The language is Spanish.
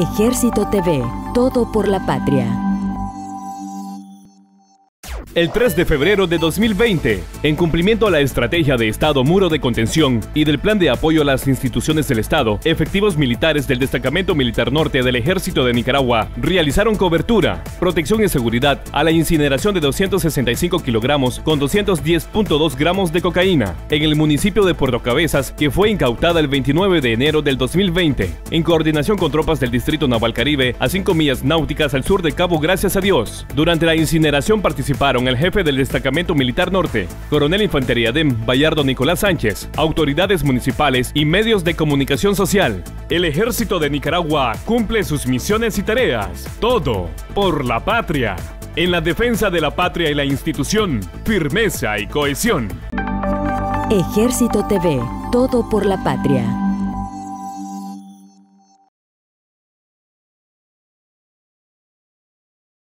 Ejército TV, todo por la patria. El 3 de febrero de 2020, en cumplimiento a la Estrategia de Estado Muro de Contención y del Plan de Apoyo a las Instituciones del Estado, efectivos militares del Destacamento Militar Norte del Ejército de Nicaragua realizaron cobertura, protección y seguridad a la incineración de 265 kilogramos con 210.2 gramos de cocaína en el municipio de Puerto Cabezas, que fue incautada el 29 de enero del 2020, en coordinación con tropas del Distrito Naval Caribe a 5 millas náuticas al sur de Cabo Gracias a Dios. Durante la incineración participaron el jefe del Destacamento Militar Norte, coronel Infantería DEM Bayardo Nicolás Sánchez, autoridades municipales y medios de comunicación social. El Ejército de Nicaragua cumple sus misiones y tareas, todo por la patria. En la defensa de la patria y la institución, firmeza y cohesión. Ejército TV, todo por la patria.